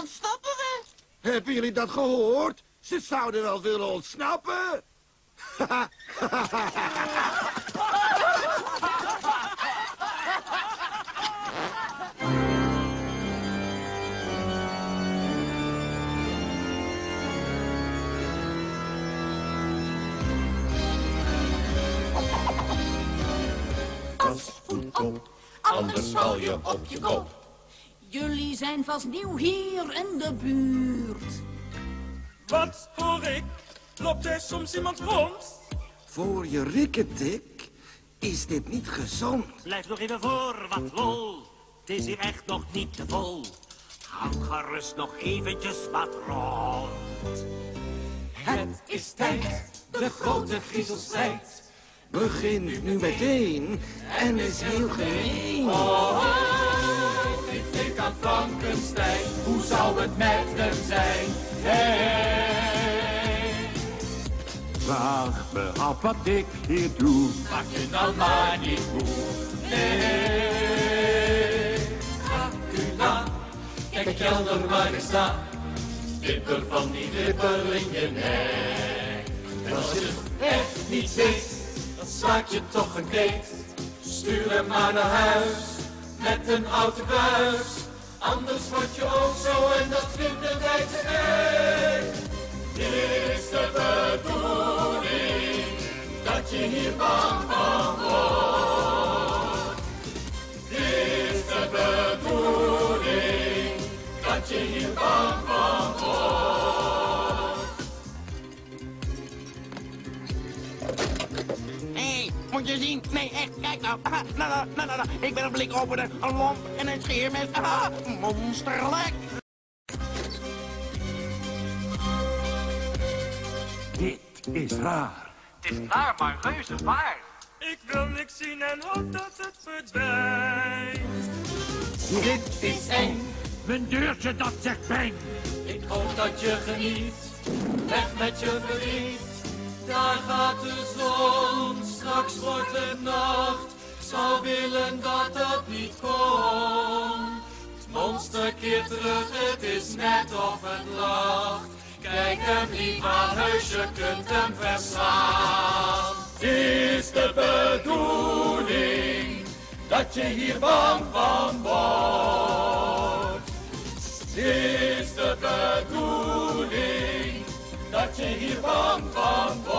Ontsnappen we? Hebben jullie dat gehoord? Ze zouden wel willen ontsnappen. Pas goed op, anders val je op je kop. Jullie zijn vast nieuw hier in de buurt. Wat hoor ik? Loopt er soms iemand rond? Voor je rikketik is dit niet gezond. Blijf nog even voor, wat lol. Het is hier echt nog niet te vol. Hou gerust nog eventjes wat rond. Het is tijd, de grote griezelstrijd. Begint nu meteen en is heel gemeen. Ik aan Frankenstein, hoe zou het met hem zijn? Hey! Vraag me af wat ik hier doe. Maak je nou maar niet moe. Nee, Dracula, kijk helder waar ik sta. Dipper van die dipper in je nek. En als je het echt niet weet, dan slaat je toch een keet. Stuur hem maar naar huis. Met een oude buis, anders word je ook zo en dat vinden wij te eng. Is de bedoeling dat je hier bang van wordt? Is de bedoeling dat je hier bang van wordt? Hey, moet je zien? Nee, echt. Nou, aha, na. Ik ben een blikopener, een lomp en een scheermes. Aha, monsterlijk. Dit is raar. Het is raar, maar reuze waar. Ik wil niks zien en hoop dat het verdwijnt. Dit is eng. Mijn deurtje, dat zegt pijn. Ik hoop dat je geniet. Weg met je verdriet. Daar gaat de zon, straks wordt het nacht. Zou willen dat dat niet kon. Het monster keert terug, het is net of het lacht. Kijk hem lief aan huis, je kunt hem verslaan. Het is de bedoeling dat je hier bang van wordt. Het is de bedoeling dat je hier bang van wordt.